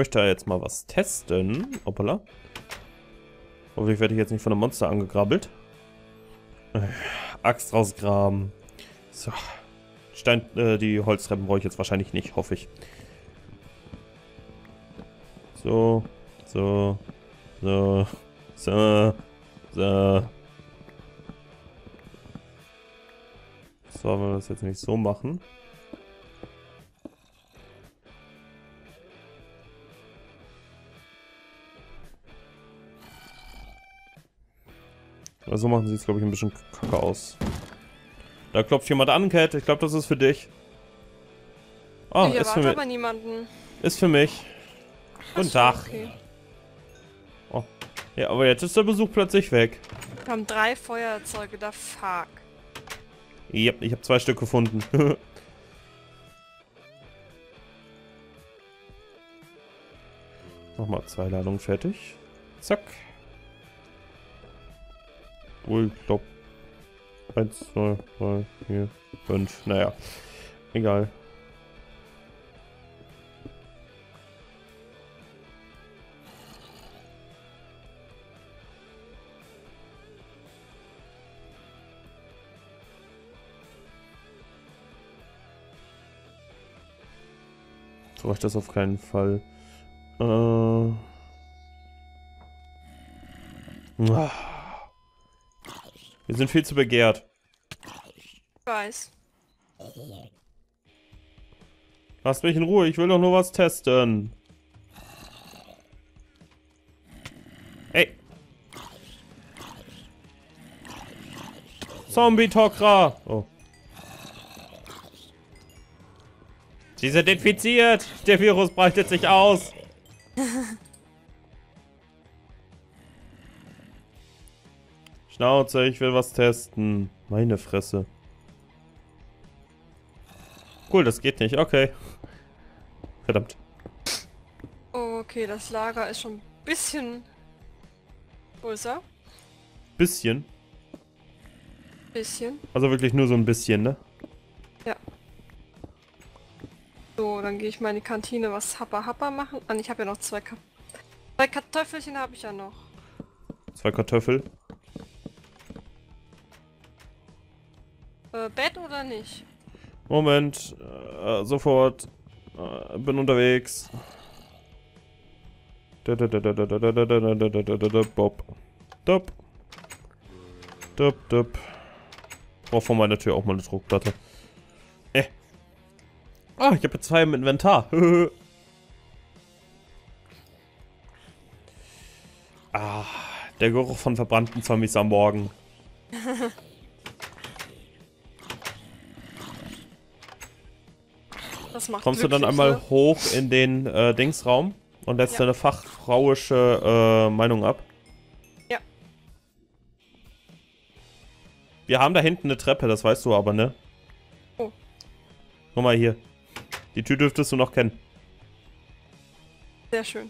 möchte da jetzt mal was testen. Hoppala. Hoffentlich werde ich jetzt nicht von einem Monster angegrabbelt. Axt rausgraben. So. Stein, die Holztreppen brauche ich jetzt wahrscheinlich nicht, hoffe ich. So. So. So. So. So. Sollen wir das jetzt nicht so machen? So machen sie es, glaube ich, ein bisschen kacke aus. Da klopft jemand an, Cat. Ich glaube, das ist für dich. Oh, ich erwarte aber niemanden. Ist für mich. Guten Tag. Okay. Oh. Ja, aber jetzt ist der Besuch plötzlich weg. Wir haben 3 Feuerzeuge da. Fuck. Yep, ich habe 2 Stück gefunden. Nochmal 2 Ladungen fertig. Zack. Ich glaube 1, 2, 3, 4, 5, naja, egal. So reicht das auf keinen Fall. Wir sind viel zu begehrt. Ich weiß. Lass mich in Ruhe, ich will doch nur was testen. Hey. Zombie-Tokra. Oh. Sie sind infiziert. Der Virus breitet sich aus. Schnauze, ich will was testen. Meine Fresse. Cool, das geht nicht. Okay. Verdammt. Okay, das Lager ist schon ein bisschen größer. Bisschen? Bisschen. Also wirklich nur so ein bisschen, ne? Ja. So, dann gehe ich mal in die Kantine was Happa-Happa machen. Ah, ich habe ja noch 2 Kartoffelchen habe ich ja noch. 2 Kartoffeln? Bett oder nicht? Moment, sofort. Bin unterwegs. Bob. Dop. Dop, dop. Brauch von meiner Tür auch mal eine Druckplatte. Ah, ich habe jetzt 2 im Inventar. Ah, der Geruch von verbrannten Zombies am Morgen. Kommst du dann einmal hoch in den Dingsraum und lässt deine fachfrauische Meinung ab? Ja. Wir haben da hinten eine Treppe, das weißt du aber, ne? Oh. Guck mal hier. Die Tür dürftest du noch kennen. Sehr schön.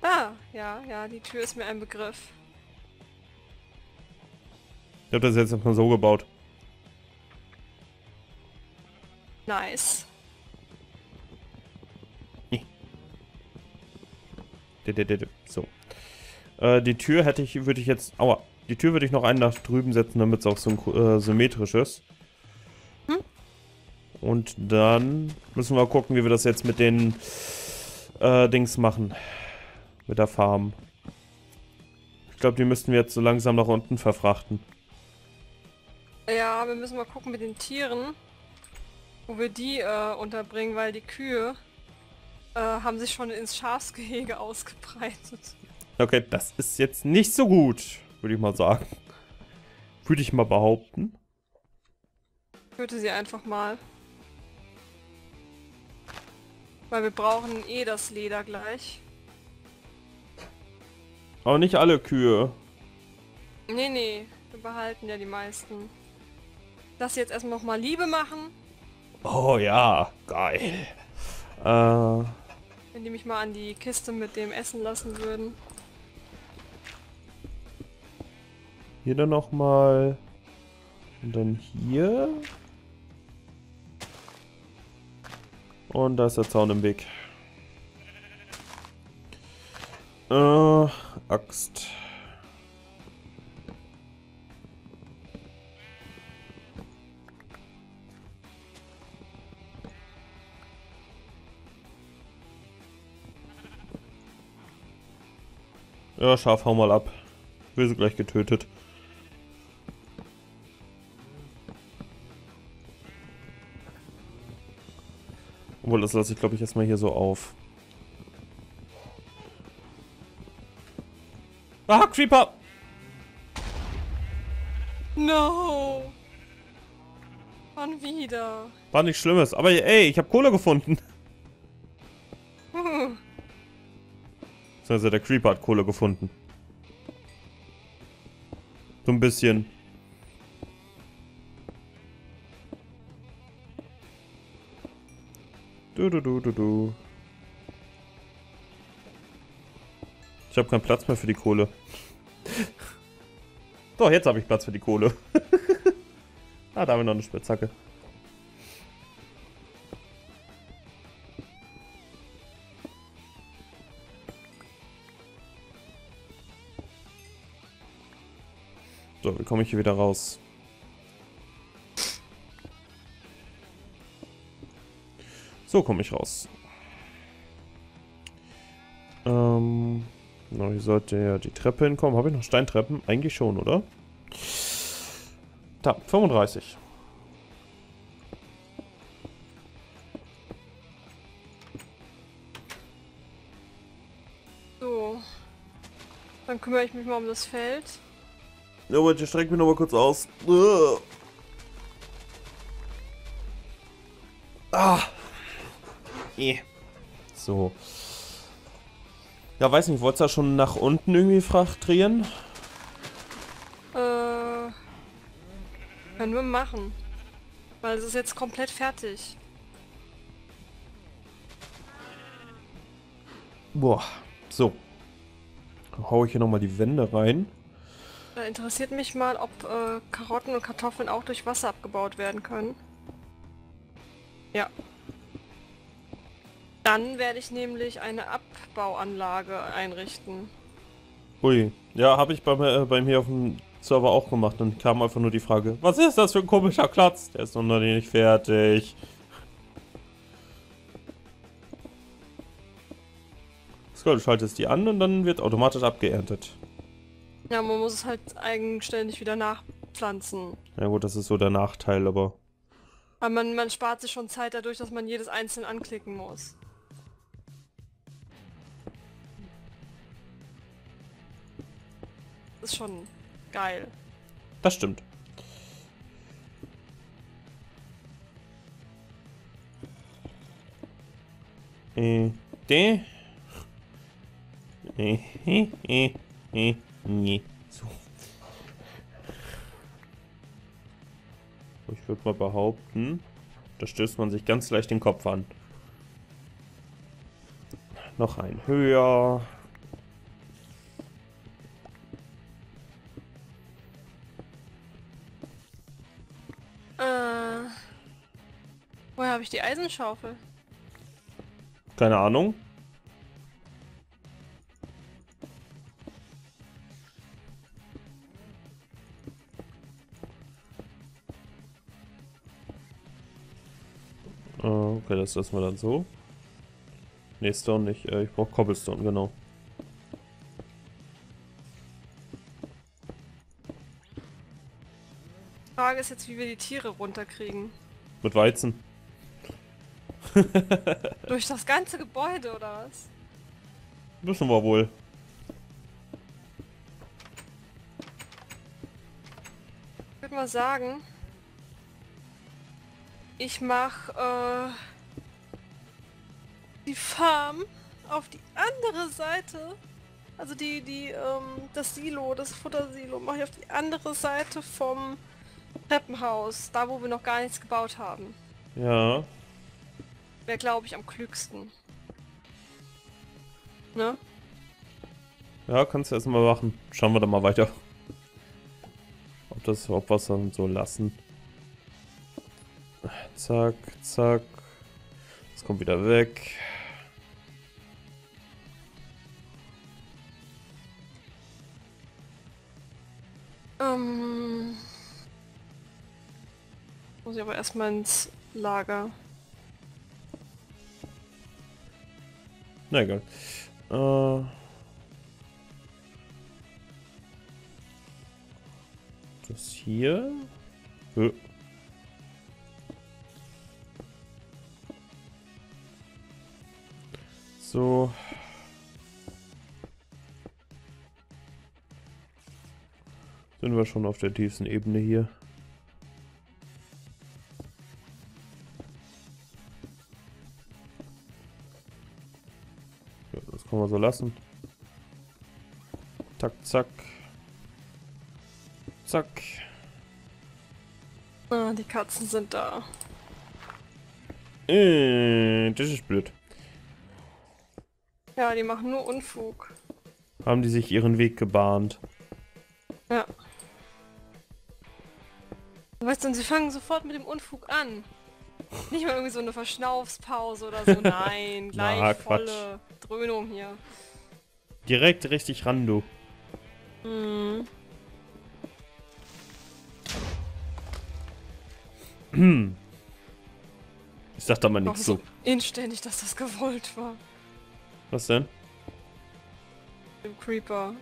Ah, ja, ja, die Tür ist mir ein Begriff. Ich habe das jetzt erstmal so gebaut. Nice. So. Die Tür hätte ich, würde ich jetzt. Aua. Die Tür würde ich noch einen nach drüben setzen, damit es auch so ein symmetrisches. Hm? Und dann müssen wir gucken, wie wir das jetzt mit den Dings machen. Mit der Farm. Ich glaube, die müssten wir jetzt so langsam nach unten verfrachten. Ja, wir müssen mal gucken mit den Tieren, wo wir die unterbringen, weil die Kühe haben sich schon ins Schafsgehege ausgebreitet. Okay, das ist jetzt nicht so gut, würde ich mal sagen. Würde ich mal behaupten. Ich töte sie einfach mal. Weil wir brauchen eh das Leder gleich. Aber nicht alle Kühe. Nee, nee, wir behalten ja die meisten. Lass sie jetzt erstmal nochmal Liebe machen. Oh ja, geil. Wenn die mich mal an die Kiste mit dem Essen lassen würden. Hier dann nochmal. Und dann hier. Und da ist der Zaun im Weg. Axt. Ja, Schaf, hau mal ab. Wir sind gleich getötet. Obwohl, das lasse ich, glaube ich, erstmal hier so auf. Ah, Creeper! No! Wann wieder? War nichts Schlimmes, aber ey, ich habe Kohle gefunden. Also der Creeper hat Kohle gefunden. So ein bisschen. Du. Ich habe keinen Platz mehr für die Kohle. Doch, jetzt habe ich Platz für die Kohle. Ah, da haben wir noch eine Spitzhacke. So, wie komme ich hier wieder raus? So komme ich raus. Na, hier sollte ja die Treppe hinkommen. Habe ich noch Steintreppen? Eigentlich schon, oder? Da, 35. So. Dann kümmere ich mich mal um das Feld. Ja, aber ich strecke mich noch mal kurz aus. Ah. So. Ja, weiß nicht, wolltest du da schon nach unten irgendwie fraktrieren? Können wir machen. Weil es ist jetzt komplett fertig. Boah. So. Dann hau ich hier nochmal die Wände rein. Da interessiert mich mal, ob Karotten und Kartoffeln auch durch Wasser abgebaut werden können. Ja. Dann werde ich nämlich eine Abbauanlage einrichten. Ui. Ja, habe ich bei mir auf dem Server auch gemacht. Dann kam einfach nur die Frage, was ist das für ein komischer Klotz? Der ist noch nicht fertig. So, du schaltest die an und dann wird automatisch abgeerntet. Ja, man muss es halt eigenständig wieder nachpflanzen. Ja gut, das ist so der Nachteil, aber... Aber man spart sich schon Zeit dadurch, dass man jedes einzelne anklicken muss. Das ist schon geil. Das stimmt. Nee. So. Ich würde mal behaupten, da stößt man sich ganz leicht den Kopf an. Noch ein höher. Woher habe ich die Eisenschaufel? Keine Ahnung. Okay, das lassen wir dann so. Ne, Stone nicht. Ich brauche Cobblestone, genau. Die Frage ist jetzt, wie wir die Tiere runterkriegen. Mit Weizen. Durch das ganze Gebäude, oder was? Müssen wir wohl. Ich würde mal sagen... Ich mache die Farm auf die andere Seite, also das Silo, das Futtersilo mache ich auf die andere Seite vom Treppenhaus, da wo wir noch gar nichts gebaut haben. Ja. Wäre, glaube ich, am klügsten. Ne? Ja, kannst du erstmal machen. Schauen wir da mal weiter. Ob wir es dann so lassen. Zack, zack. Das kommt wieder weg. Muss ich aber erstmal ins Lager. Na egal. Das hier. So. Sind wir schon auf der tiefsten Ebene hier. Ja, das kann man so lassen. Zack, zack. Zack. Ah, die Katzen sind da. Das ist blöd. Ja, die machen nur Unfug. Haben die sich ihren Weg gebahnt? Ja. Weißt du, und sie fangen sofort mit dem Unfug an. Nicht mal irgendwie so eine Verschnaufspause oder so. Nein, gleich na, volle Dröhnung hier. Direkt richtig ran, du. Mhm. Ich dachte mal nichts so. Inständig, dass das gewollt war. Was denn? Im Creeper.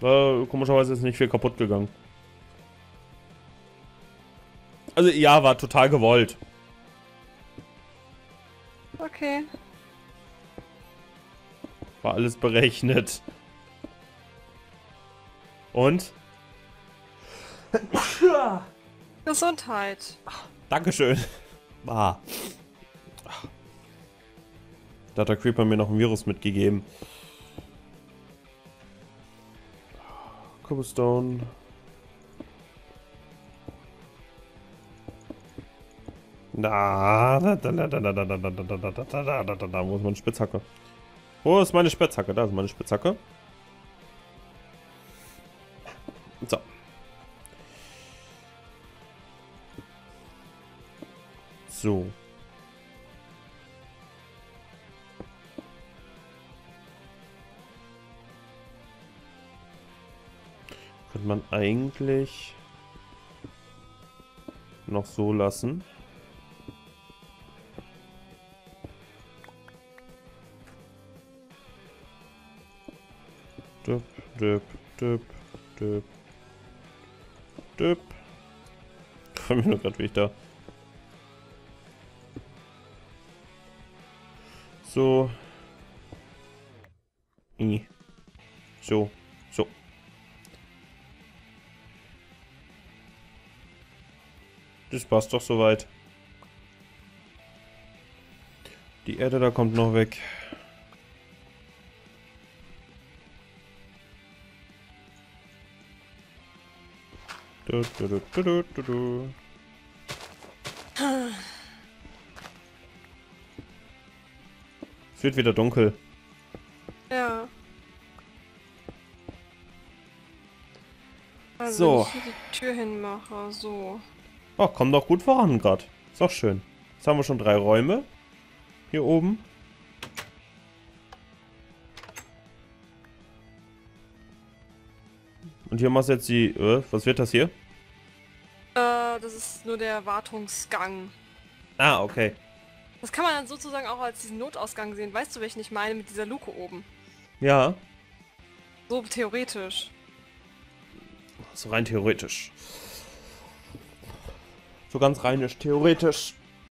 War komischerweise ist nicht viel kaputt gegangen. Also ja, war total gewollt. Okay. War alles berechnet. Und? Gesundheit. Ach, Dankeschön. Ah. Da hat der Creeper mir noch ein Virus mitgegeben. Cobblestone. Na, da, wo ist meine Spitzhacke? Wo ist meine Spitzhacke? Da ist meine Spitzhacke. So. So. Könnte man eigentlich noch so lassen. Düpp, düpp, düpp, düpp, düpp. Ich freue mich nur gerade, wie ich da. So. So. So. Das passt doch soweit. Die Erde da kommt noch weg. Du, du, du, du, du, du. Es wird wieder dunkel. Ja. Also so. Wenn ich hier die Tür hinmache, so. Oh, komm doch gut voran gerade. Ist doch schön. Jetzt haben wir schon 3 Räume. Hier oben. Und hier machst du jetzt die... was wird das hier? Das ist nur der Wartungsgang. Ah, okay. Das kann man dann sozusagen auch als diesen Notausgang sehen. Weißt du, welchen ich meine mit dieser Luke oben? Ja. So theoretisch. So rein theoretisch. So ganz reinisch theoretisch.